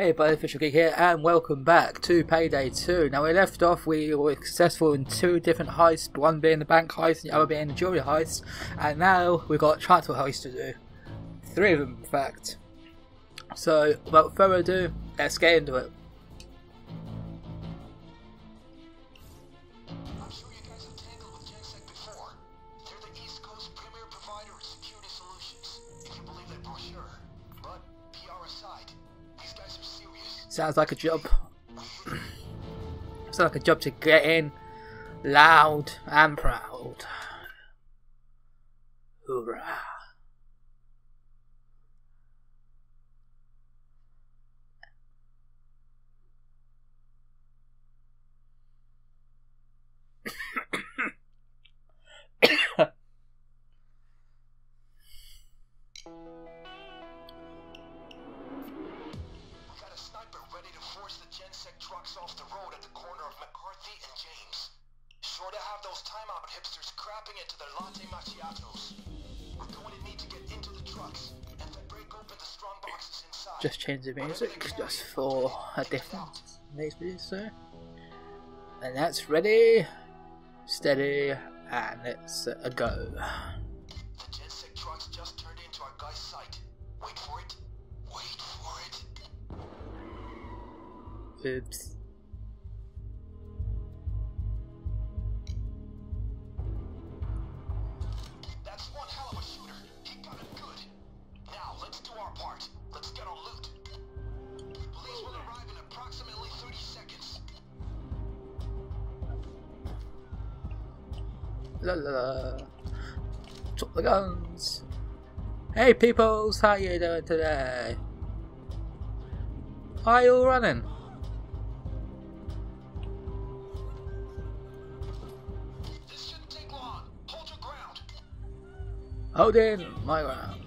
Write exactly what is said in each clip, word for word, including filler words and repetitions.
Hey, buddy, Official Geek here, and welcome back to Payday two. Now, we left off, we were successful in two different heists, one being the bank heist and the other being the jewelry heist, and now we've got a transfer heist to do. Three of them, in fact. So, without further ado, let's get into it. I'm sure you guys have tangled with GenSec before. They're the East Coast premier provider of security solutions, if you believe that brochure. But, P R aside, these guys are serious. Sounds like a job. Sounds like a job to get in, loud and proud. Hoorah. Off the road at the corner of McCarthy and James. Sure to have those time-out hipsters crapping into their latte macchiatos. We're going to need to get into the trucks and then break open the strong boxes inside. Just change the music just for a different next video, sir. And that's ready, steady, and let's uh, go. The GenSec trucks just turned into our guy's sight. Wait for it. Wait for it. Oops. That's one hell of a shooter. He got it good. Now let's do our part. Let's get on loot. Police will arrive in approximately thirty seconds. La la la. Drop the guns. Hey peoples, how you doing today? Are you all running? Holding my ground.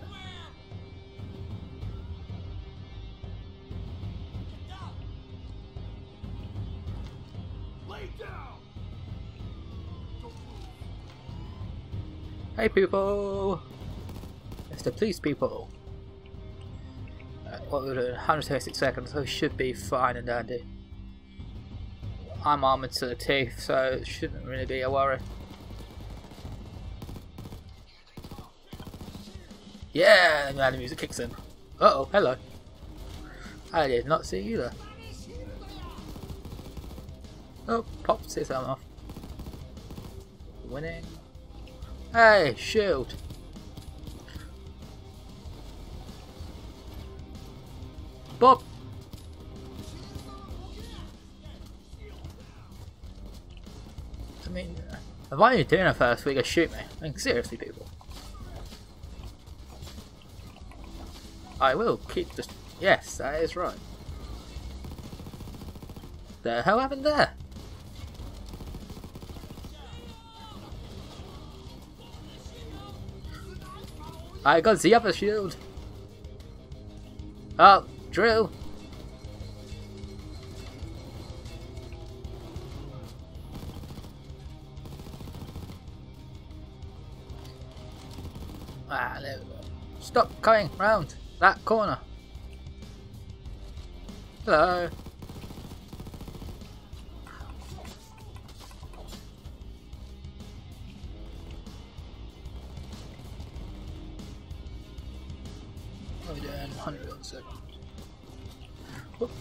Hey people! It's the police people. Right, what we're doing, one hundred thirty-six seconds, so should be fine and dandy. I'm armoured to the teeth, so it shouldn't really be a worry. Yeah, now the music kicks in. Uh oh, hello. I did not see you there. Oh, pops his arm off. Winning. Hey, shield. Bob. I mean, if I knew doing it first, we could shoot me. I mean, seriously, people. I will keep the. Yes, that is right. The hell happened there? I got the other shield. Oh, drill. Ah, there we go. Stop coming round that corner. Hello. What are we doing? one hundred seconds. Whoop.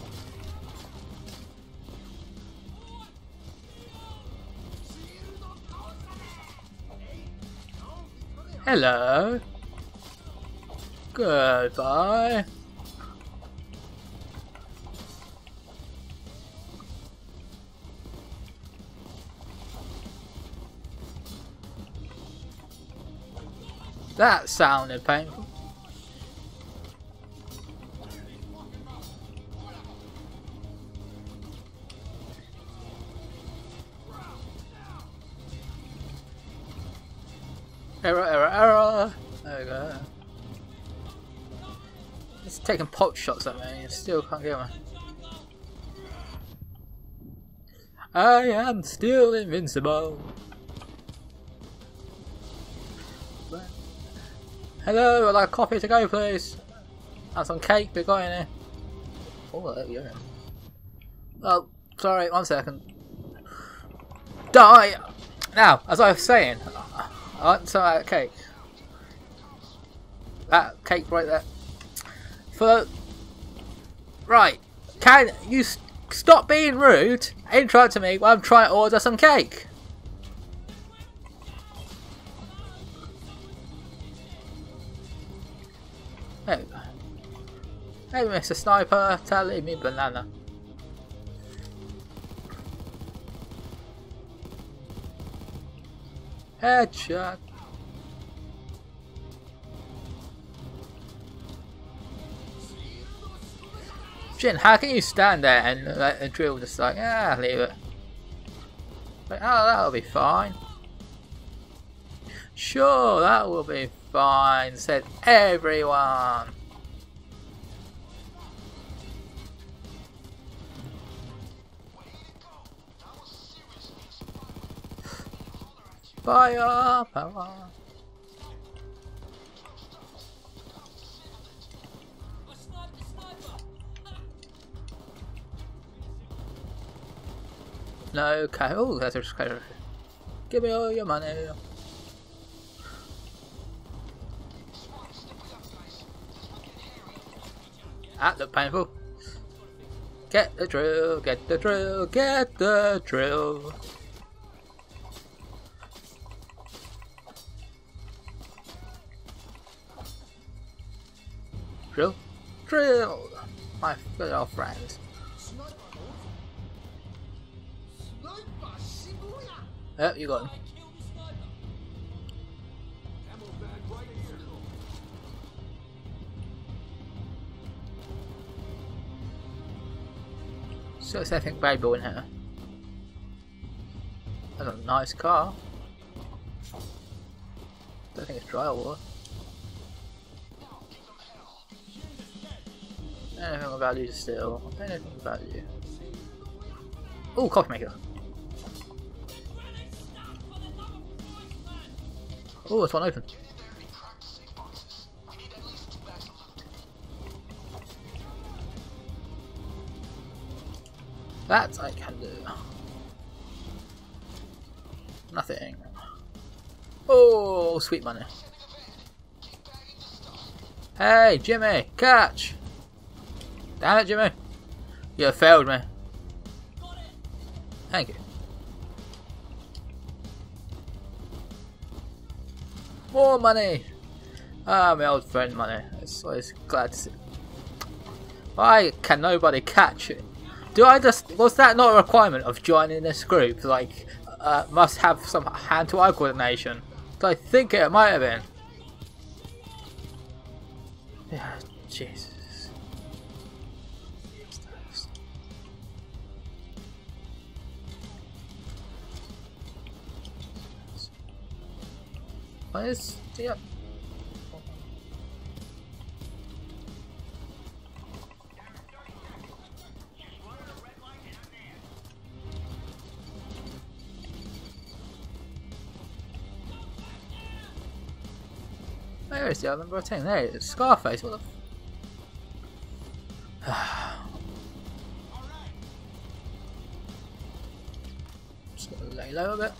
Hello. Goodbye. That sounded painful. Error, error, error. There we go. It's taking pot shots at me and you still can't get me. I am still invincible. Hello, I'd like coffee to go please. And some cake we got in here. Cola at your end. Oh, sorry, one second. Die! Now, as I was saying, I want some of that cake. That cake right there. For... Right, can you st stop being rude and interrupt me while I'm trying to order some cake? Oh. Hey, Mister Sniper, tally me banana. Headshot. Jin, how can you stand there and let the drill just like, ah, leave it. Like, oh, that'll be fine. Sure, that will be fine, said everyone. Fire power. No cash. Oh, that's a cash. Give me all your money. That looked painful. Get the drill. Get the drill. Get the drill. Drill, drill, my good old friends. Oh, you got him. So it's anything valuable in here. That's a nice car. Don't think it's dry or water. Anything of value still. Anything of value. Ooh, coffee maker. Ooh, it's one open. That I can do. Nothing. Oh, sweet money. Hey, Jimmy, catch! Damn it, Jimmy! You failed me. Thank you. More money! Ah, my old friend money. It's always glad to see. Why can nobody catch it? Do I just... Was that not a requirement of joining this group? Like, uh, must have some hand-to-eye coordination. So I think it might have been. Yeah, jeez. What is yep. Where is the other number ten? There it is. Scarface, what the f just gonna lay low a bit.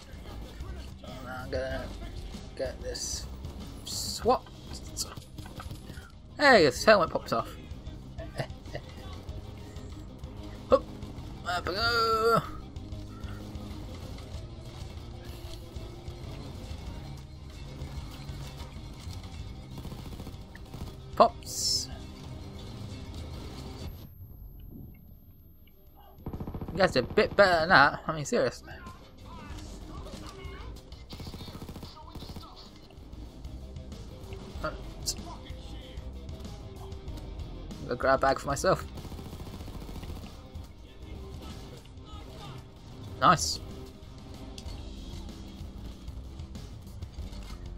And I'm gonna get this swap. Hey, his helmet pops off. Up, up we go. Pops. You guys are a bit better than that. I mean, seriously. I'll grab a bag for myself. Nice.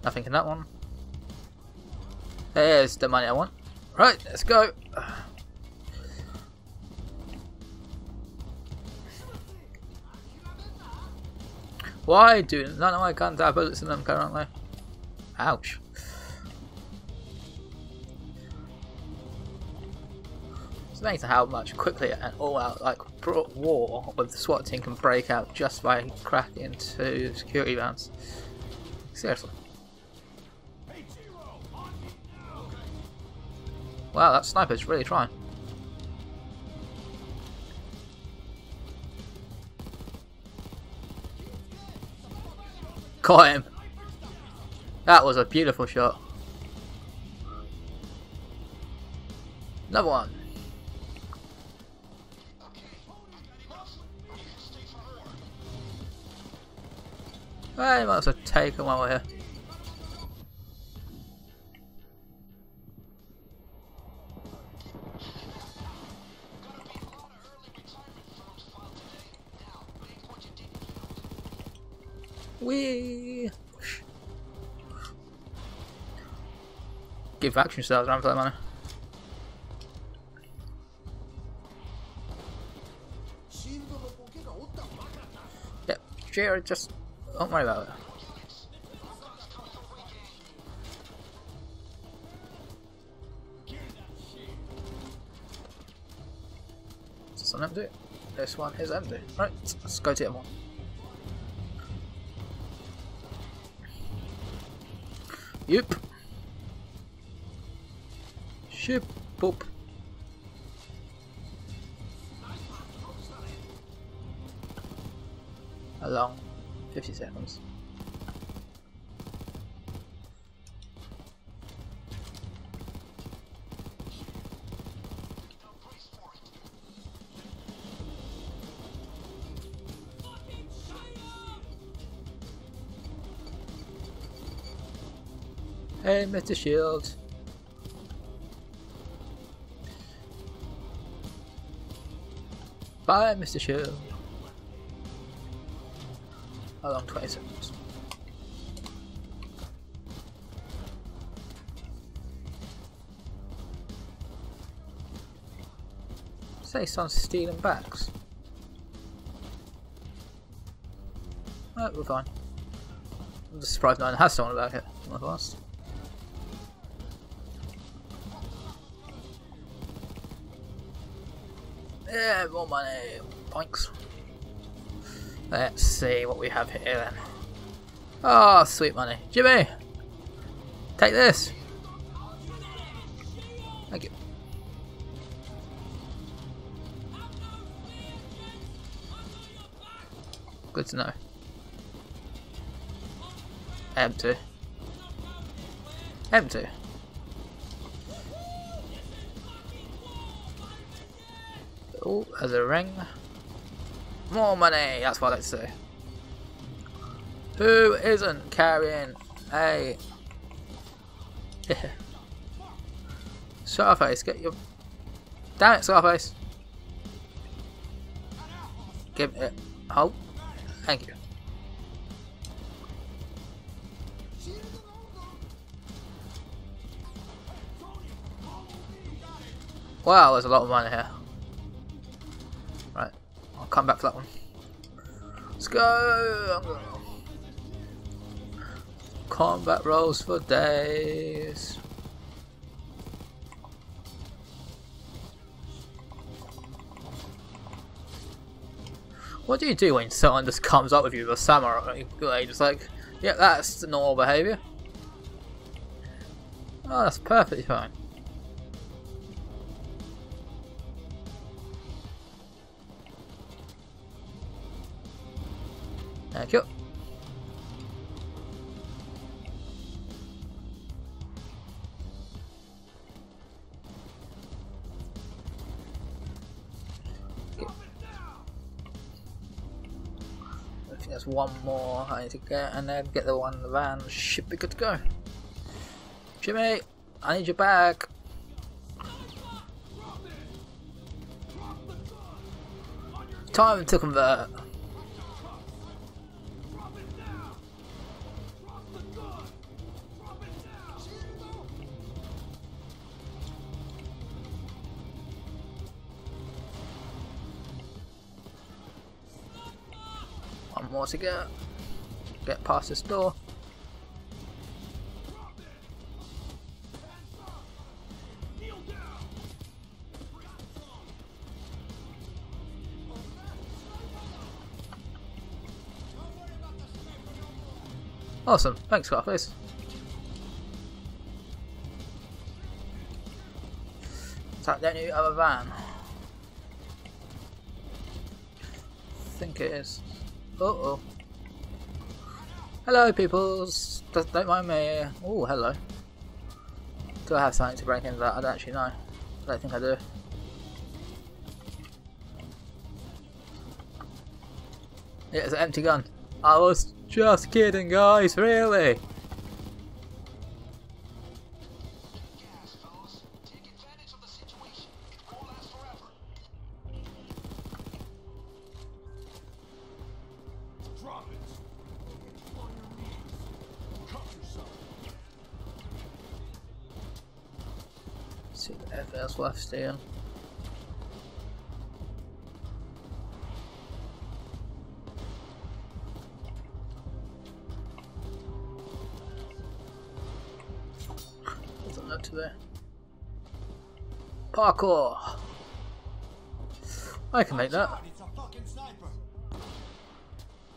Nothing in that one. There's the money I want. Right, let's go. Why do none of my guns have bullets in them currently? Ouch. amazing how much quickly an all-out like war with the SWAT team can break out just by cracking into security rounds. Seriously. Wow, that sniper's really trying. Caught him. That was a beautiful shot. Another one. I might as well take him while we're here. Wee. Give action cells around for that manner. Yep, Jared, just don't worry about it. Is this one empty? This one is empty. Right, let's go to the other one. Yep. Ship boop. Along fifty seconds. Hey, Mister Shield. Bye, Mister Shield. How long? Twenty seconds. Say, someone's stealing bags. Right, we're fine. I'm just surprised no one has someone about it. My last. Yeah, more money. Thanks. Let's see what we have here then. Oh, sweet money. Jimmy! Take this! Thank you. Good to know. Empty. Empty. Oh, there's a ring. More money, that's what I like to say. Who isn't carrying a... Scarface, get your... Damn it, Scarface! Give it... Oh, thank you. Wow, there's a lot of money here. Come back for that one. Let's go! Combat rolls for days. What do you do when someone just comes up with you with a samurai? Just like, yeah, that's the normal behaviour. Oh, that's perfectly fine. Thank you. Okay. I think there's one more I need to get, and then get the one in the van. Should be good to go. Jimmy, I need your bag. Time to convert. More to get get past this door. Awesome. Thanks, Scarface. Attack that new other van. I think it is. Uh oh. Hello, peoples. Don't mind me. Oh, hello. Do I have something to break into that? I don't actually know. I don't think I do. Yeah, it's an empty gun. I was just kidding, guys, really. See if there's left steering. Doesn't look to there. Parkour. I can make that.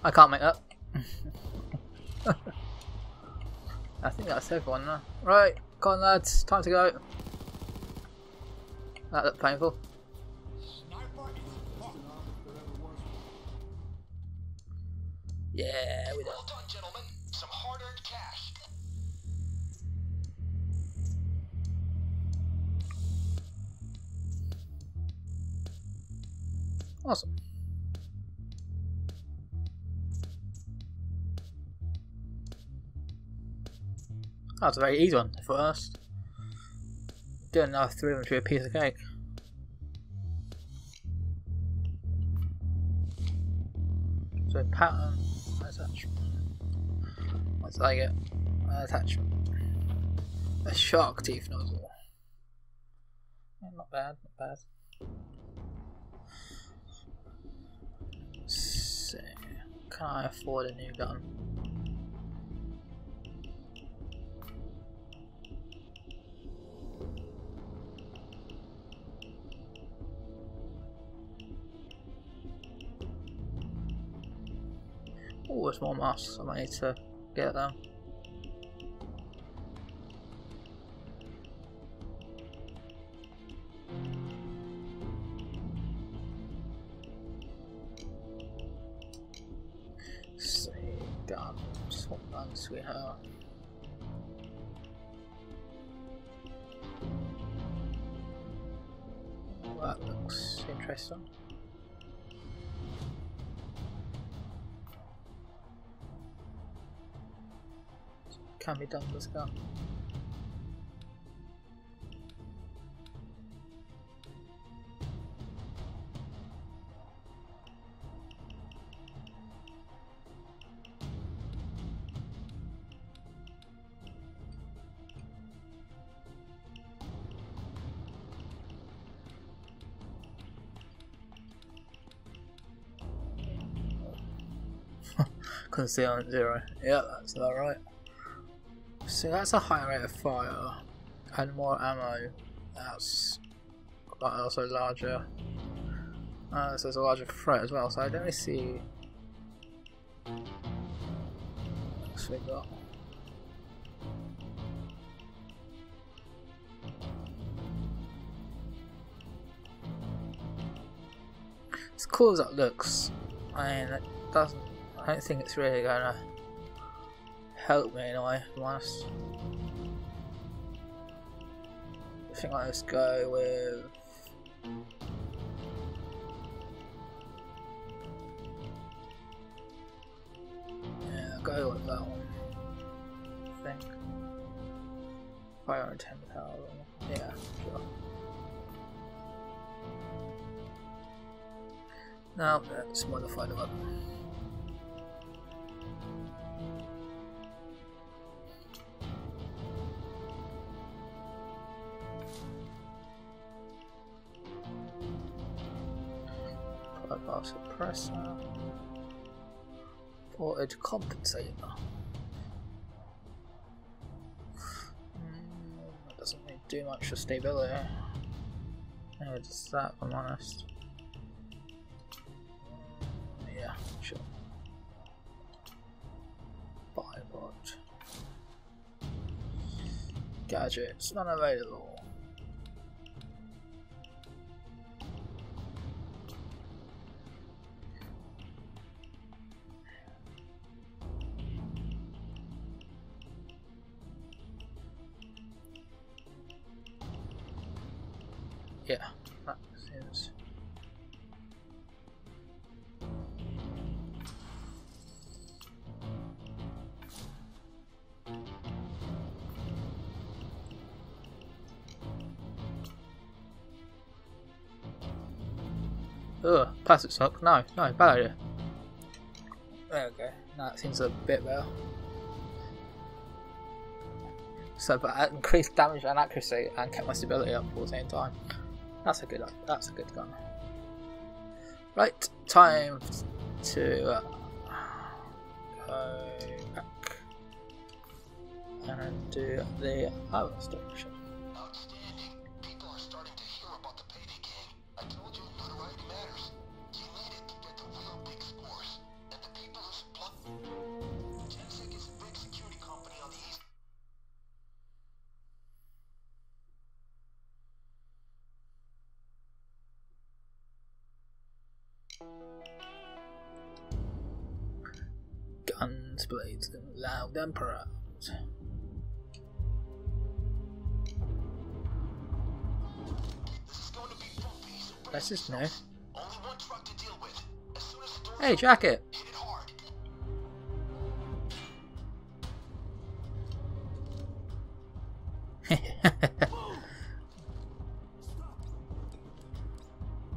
I can't make that. I think that's everyone now. Right, come on, lads, time to go. That looked painful. Yeah, we done. Well done, gentlemen. Some hard-earned cash. Awesome. That's a very easy one for us. Doing another three of them to a piece of cake. So pattern attachment. What did I get? An attachment. A shark teeth nozzle. Yeah, not bad, not bad. So can I afford a new gun? Oh, there's more masks. I might need to get them. See, guns. What guns we have? Oh, that looks interesting. Can be done with this gun. Concealment zero. Yeah, that's about right. So that's a higher rate of fire and more ammo. That's also larger. Uh, so there's a larger threat as well. So I don't really see. What else we got? As cool as that looks, I mean, it doesn't. I don't think it's really gonna help me in a way, if I'm honest. I think I'll just go with... yeah, I'll go with that one, I think. five hundred ten thousand, yeah, sure. Now let's modify the weapon. Suppressor, ported compensator. Mm, that doesn't really do much for stability. No, it's just that, if I'm honest. Yeah, sure. Bybot. Gotcha. It's not available. Yeah, that seems. Ugh, plastic sock. No, no, bad idea. There we go. Now it seems a bit better. So, but I increased damage and accuracy and kept my stability up all the same time. That's a good. That's a good gun. Right, time to uh, go back and do the other station. Outstanding. People are starting to hear about the Payday Gang. I told you notoriety matters. You need it to get the real big scores, and the people who support. GenSec is a big security company on the east. Guns, blades, them loud and proud. That's just new. Hey, Jacket!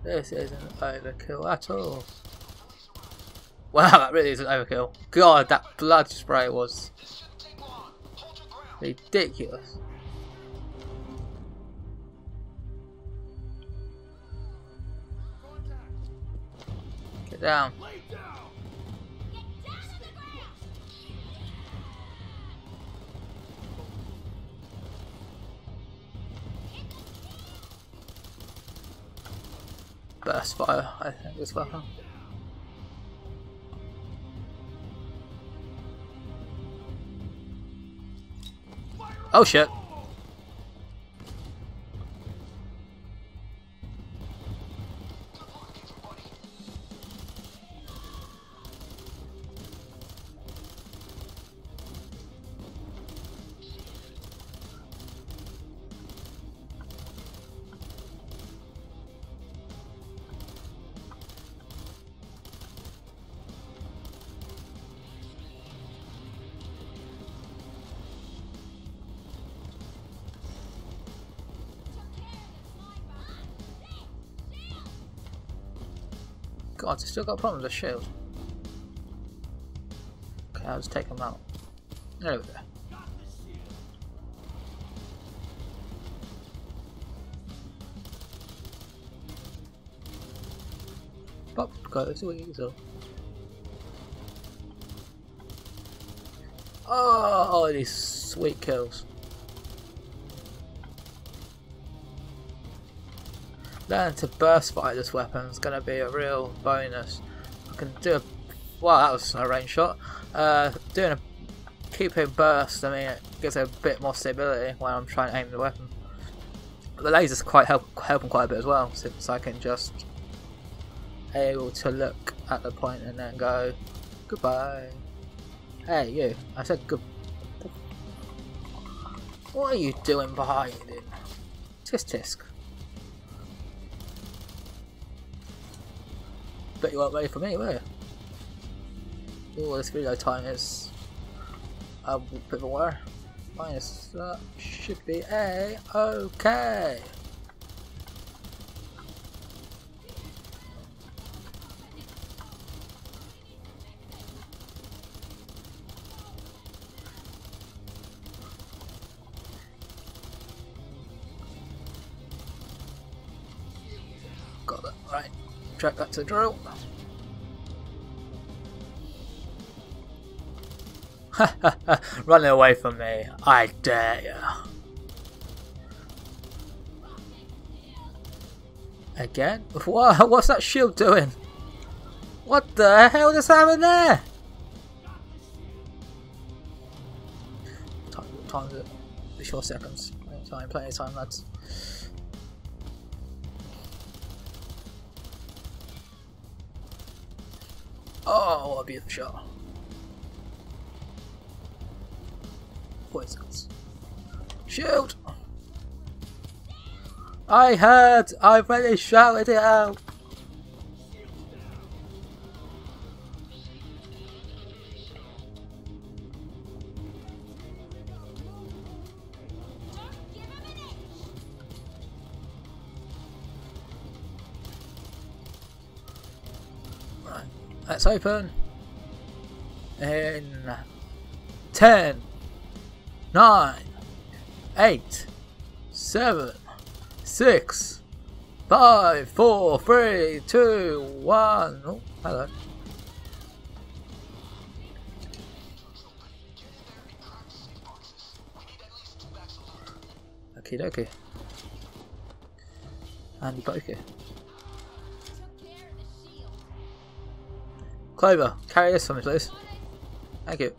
This isn't overkill at all. Wow, that really isn't overkill. God, that blood spray was ridiculous. Get down. Burst fire, I think, as well. Oh shit! God, it's still got a problem with the shield. Okay, I'll just take them out. There we go. Pop goes the weasel. Oh, oh, these sweet kills. Learning to burst fire this weapon is going to be a real bonus. I can do a... Wow, that was a range shot. Uh, doing a... Keeping burst, I mean, it gives it a bit more stability when I'm trying to aim the weapon. But the laser's quite help, helping quite a bit as well, since I can just... able to look at the point and then go... Goodbye. Hey, you. I said good... What are you doing behind it? Tisk tisk. Bet you weren't ready for me, were you? Ooh, this video time is a bit of a war. Minus that should be a okay. Got that right. Track that to the drill. Running away from me, I dare you. Again? What? What's that shield doing? What the hell just happened there? Time, time exactly four seconds. Time, plenty of time, lads. Oh, what a beautiful shot. forty seconds. Shoot! I heard! I've already shouted it out! Right, let's open in ten. Nine, eight, seven, six, five, four, three, two, one. Oh, hello. Okie dokie. And pokey. Clover, carry this for me, please. Thank you.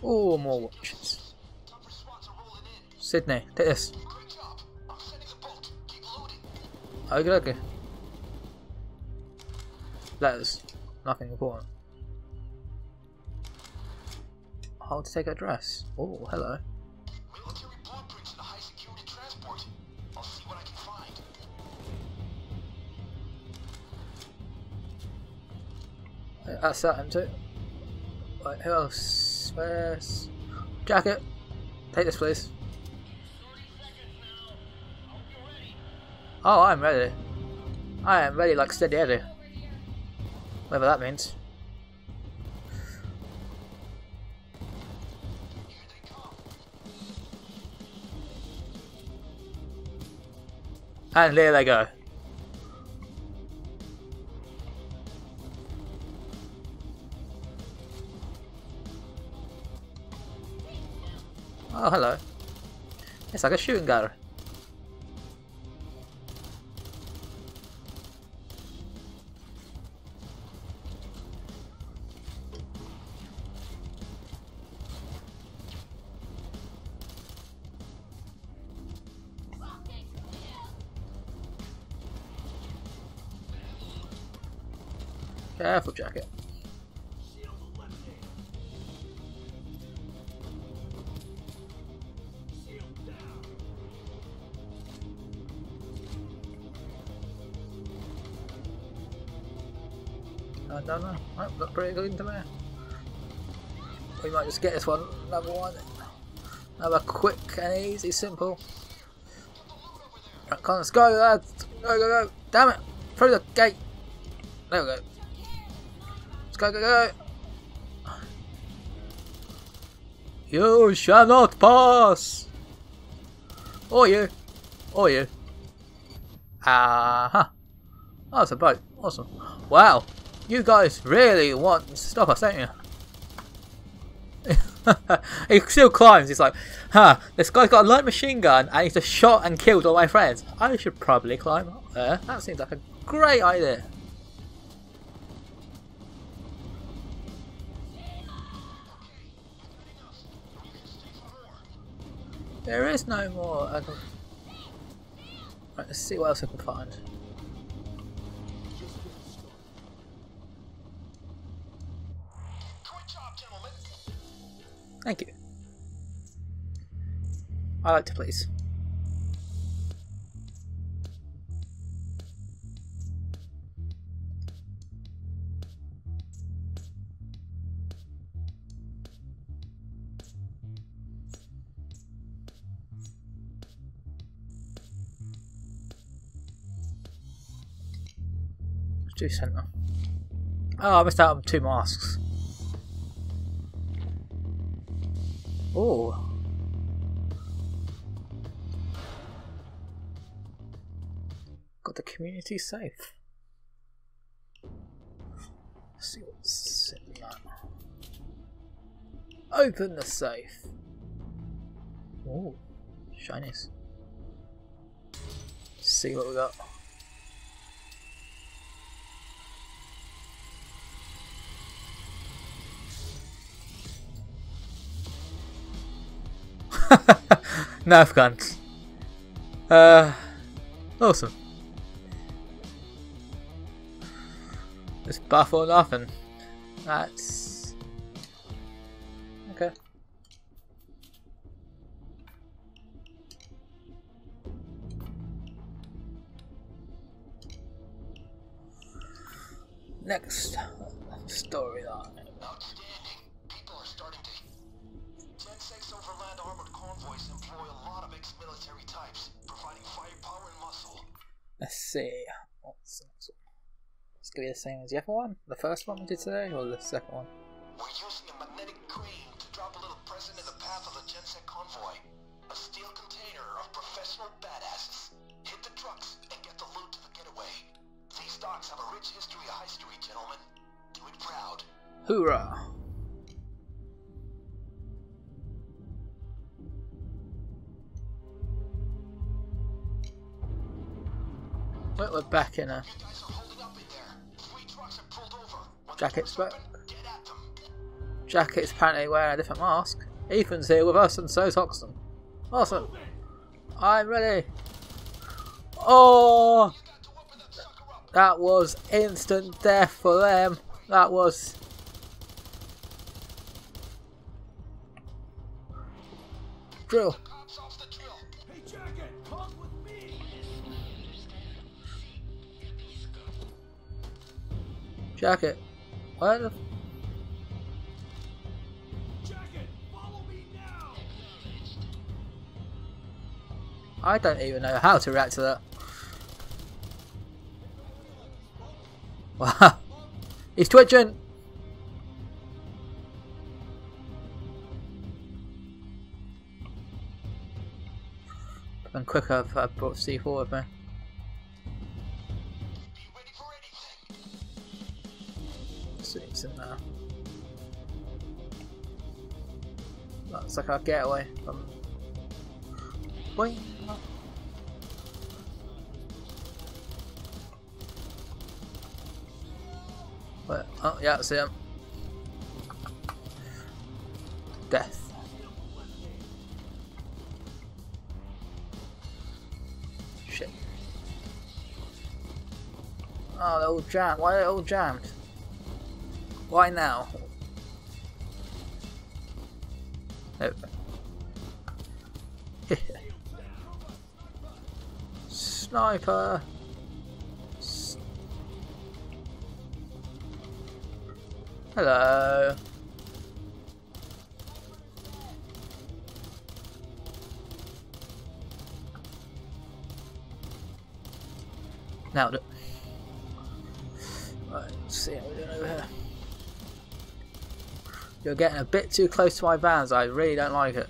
Oh, more watches. Sydney, take this. Okay, okay. Letters. Nothing important. How to take a dress. Oh, hello. Military blueprints in a high security transport. I'll see what I can find. Right, that's that empty. Right, who else? Yes. Jacket, take this please. Oh, I'm ready. I am ready like Steady Eddie. Whatever that means. And there they go. Oh, hello. It's like a shooting gallery. Careful, Jacket. I don't know. Nope, look pretty good to me. We might just get this one. Another one. Another quick and easy, simple. Right, come on, let's go, lads. Go, go, go. Damn it. Through the gate. There we go. Let's go, go, go. You shall not pass. Or you. Or you. Aha. Oh, it's a boat. Awesome. Wow. You guys really want to stop us, don't you? He still climbs, he's like, huh, this guy's got a light machine gun and he's just shot and killed all my friends. I should probably climb up there. That seems like a great idea. There is no more. Right, let's see what else I can find. Thank you. I like to please. Two center. Oh, I missed out on two masks. Oh. Got the community safe. Let's see what's in that. Open the safe. Oh, shinies. Let's see what we got. Nerf guns. Uh, awesome. It's buff or nothing. That's okay. Next storyline. Outstanding. People are starting to. GenSec's overland armored convoys employ a lot of ex-military types, providing firepower and muscle. Let's see. What's that? It's gonna be the same as the other one? The first one we did today, or the second one? We're using a magnetic crane to drop a little present in the path of the GenSec convoy. A steel container of professional badasses. Hit the trucks and get the loot to the getaway. These docks have a rich history of history, gentlemen. Do it proud. Hoorah! Well, we're back in a... Jacket's back. Jacket's apparently wearing a different mask. Ethan's here with us, and so's Hoxton. Awesome. I'm ready. Oh, that was instant death for them. That was. Drill. Jacket. What the? Jacket, follow me now. I don't even know how to react to that. Wow. He's twitching. And quicker, I've, I've brought C four with me. It's in there. That's like our getaway from. Wait. Wait. Oh, yeah, I see him. Death. Shit. Oh, they're all jammed. Why are they all jammed? Why now? Nope. Sniper! S Hello! Now, right, let's see how we're doing over here. You're getting a bit too close to my vans, I really don't like it.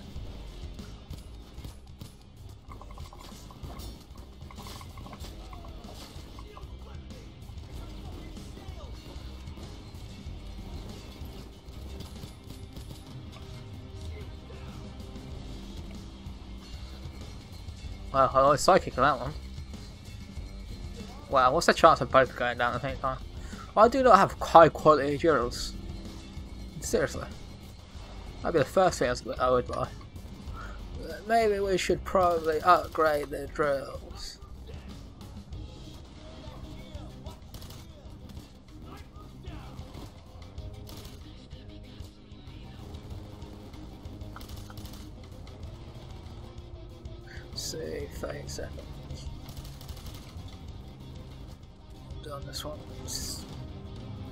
Well, I was psychic on that one. Wow, what's the chance of both going down at the same time? I do not have high quality drills. Seriously, that'd be the first thing I would buy. Maybe we should probably upgrade the drills. See, thirty seconds. Done this one.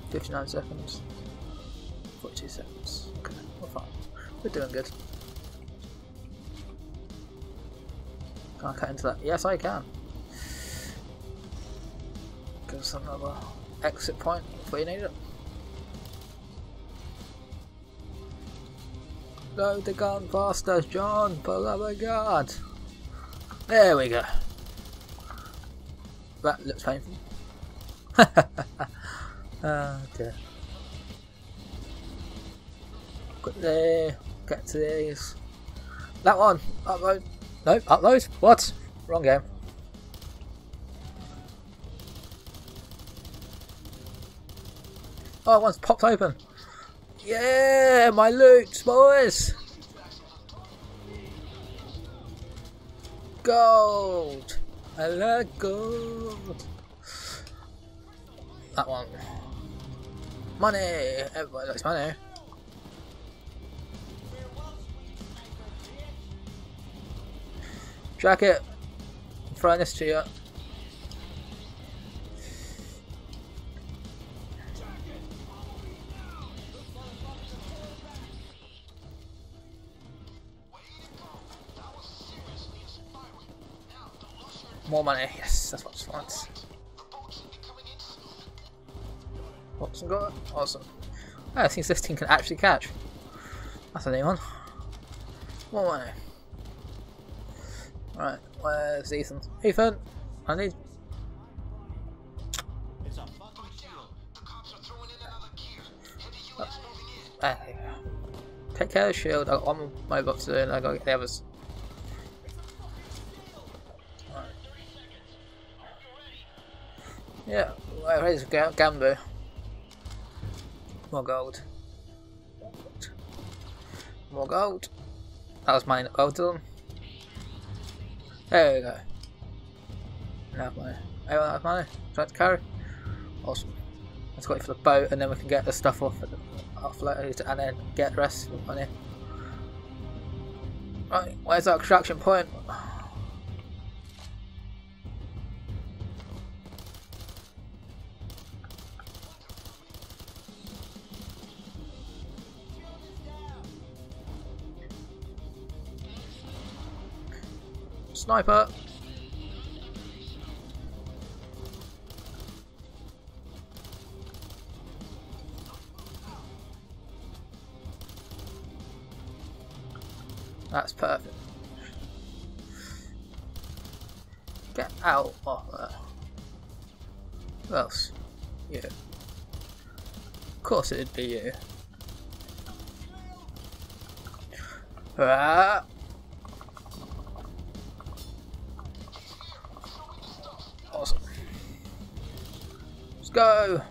Fifty-nine seconds. Forty-two seconds. Okay, we're fine. We're doing good. Can I cut into that? Yes, I can. Give us another exit point before you need it. Load the gun faster, John, for the love of God. There we go. That looks painful. Oh dear. There, get to these. That one, upload. No, upload. What? Wrong game. Oh, one's popped open. Yeah, my loot, boys. gold. I like gold. That one. Money. Everybody likes money. Jacket. I'm throwing this to you. More money, yes, that's what I want. Hoxton got it, awesome. Ah, it seems this team can actually catch. That's a new one. More money. Right, where's Ethan? Ethan, I need. It's a fucking shield. The cops are throwing in another gear. Head to U S moving in. Take care of the shield. I've got one my box to do and I gotta get the others. Yeah, well, here's Gambo. More gold. More gold. That was mine. Well done. There we go. Now money. Everyone has money. Try to carry. Awesome. Let's wait for the boat, and then we can get the stuff off at the off later, and then get the rest of the money. Right. Where's our extraction point? Sniper! That's perfect. Get out of there. Who else? You. Of course it'd be you. Ah! Go.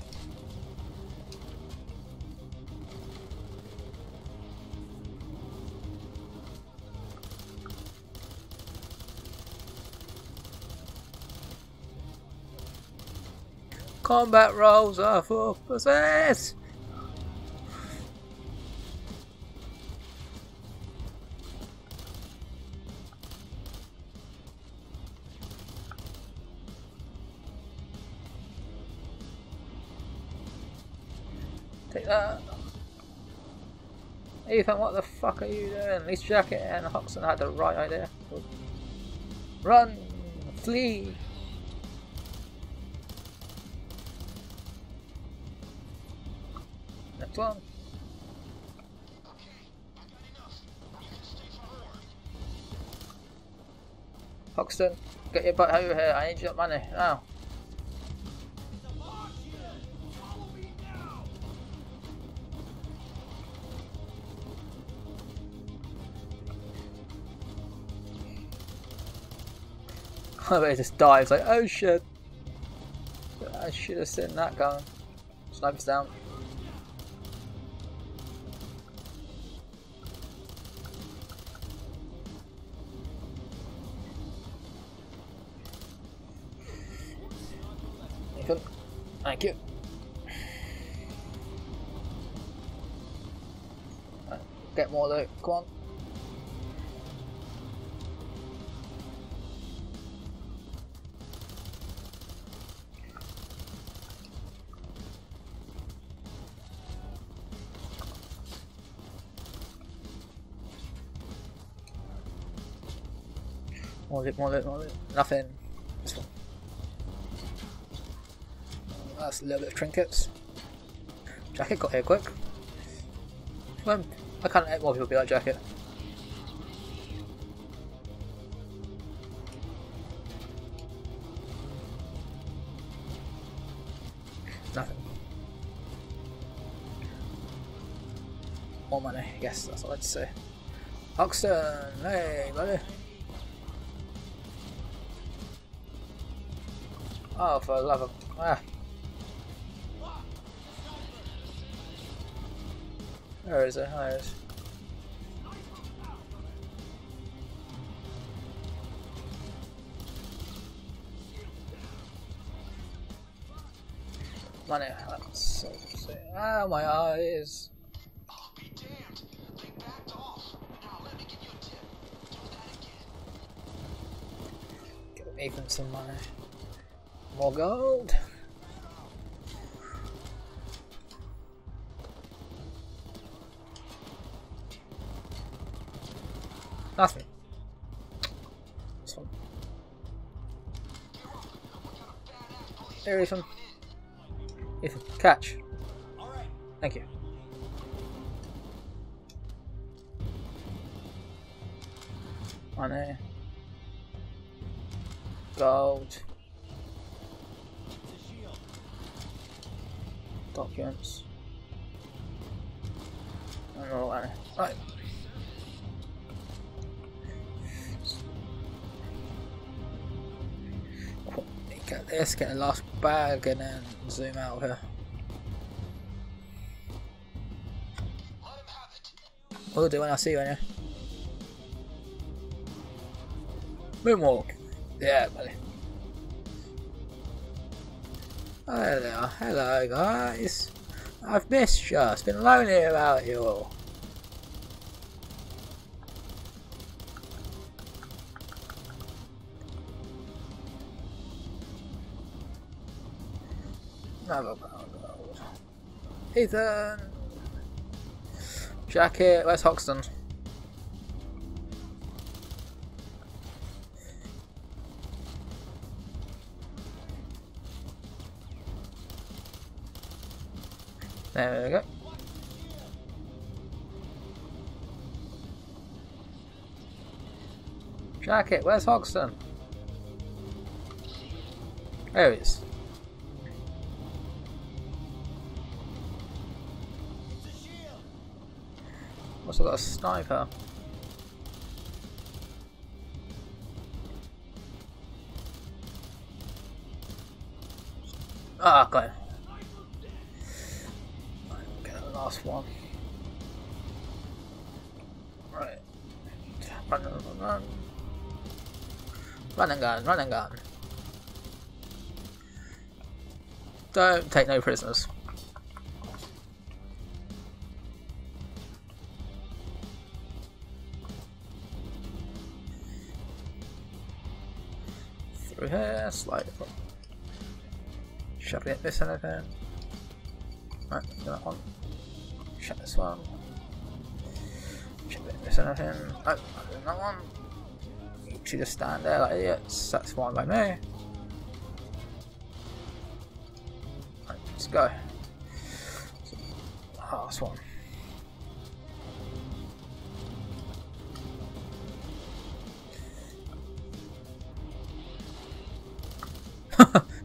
Combat rolls are for possess. That. Ethan, what the fuck are you doing? At least Jacket and Hoxton had the right idea. Run! Flee! Next one. Hoxton, get your butt over here. I need your money now. I bet he just dives like, oh shit! I should have seen that gun. Snipers down. Thank you. Right, get more loot. Come on. More loot, more loot, more loot. Nothing. This one. That's a little bit of trinkets. Jacket got here quick. Well, I can't let more people be like Jacket. Nothing. More money. Yes, that's what I'd say. Hoxton, hey buddy. Oh, for the love of... ah. Where is it? There it is. money. That's so sick. Ah, my eyes. Oh, be damned. They backed off. Now let me give you a tip. Do that again. Give Ethan some money. More gold. Nothing. This one. Here, Ethan. Ethan, catch. Thank you. Money. Gold. Documents. And all that. Right. Get this, get the last bag, and then zoom out here. We'll do when I see you anyway. Moonwalk. Yeah, buddy. Hello, hello guys. I've missed you. It's been lonely about you all. Another pound gold. Ethan! Jacket, where's Hoxton? There we go. Jacket, where's Hoxton? There he is. Also got a sniper. Ah, got it. Right, get the last one. Right. Run, run, run, run. Run and gun, run and gun. Don't take no prisoners. Through here, slide it up. Shall we get this in there? Right, do that one. Shut this one. Shall we get this in there? Oh, I'm doing that one. You two just stand there like idiots. That's fine by me. Right, let's go. Last one.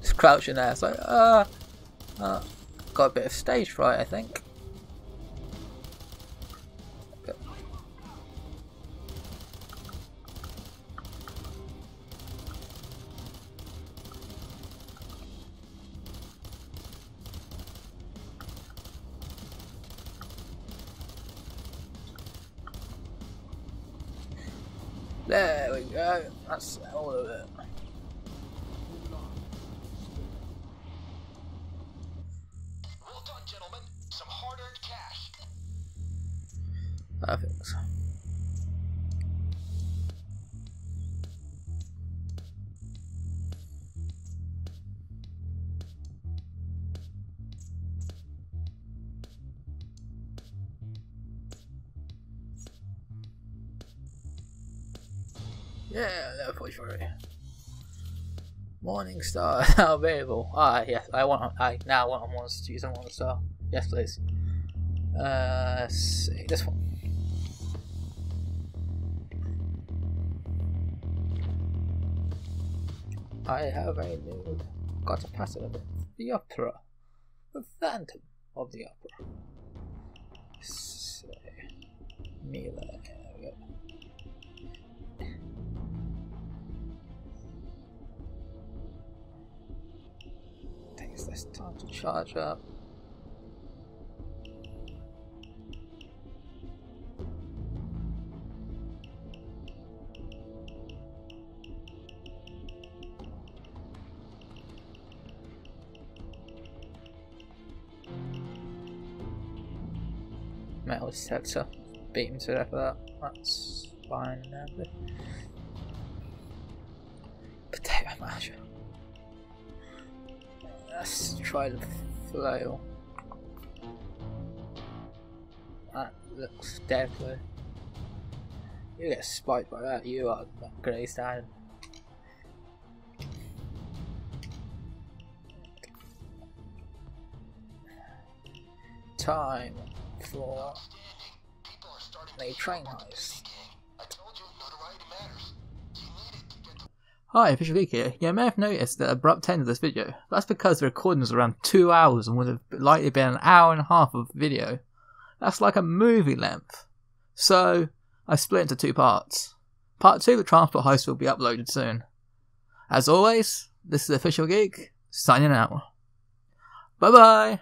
Just crouching there, so uh, uh, got a bit of stage fright, I think. Okay. There we go. That's all of it. Perfect. Yeah, level forty-three. Morningstar now available. Ah, yes, I want. I now want on Morningstar. Use on Morningstar. Yes, please. Uh, let's see this one. I have a new, got a passive of it. The Opera, the Phantom of the Opera. So, melee. Takes less time to charge up. metal detector. Beat him to death with that. That's fine. Potato masher. Let's try the flail. That looks deadly. You get spiked by that, you are not gonna stand. Time for a train heist. Hi, Official Geek here. You may have noticed the abrupt end of this video. That's because the recording was around two hours and would have likely been an hour and a half of video. That's like a movie length. So I split into two parts. Part two of the transport heist will be uploaded soon. As always, this is the Official Geek, signing out. Bye bye!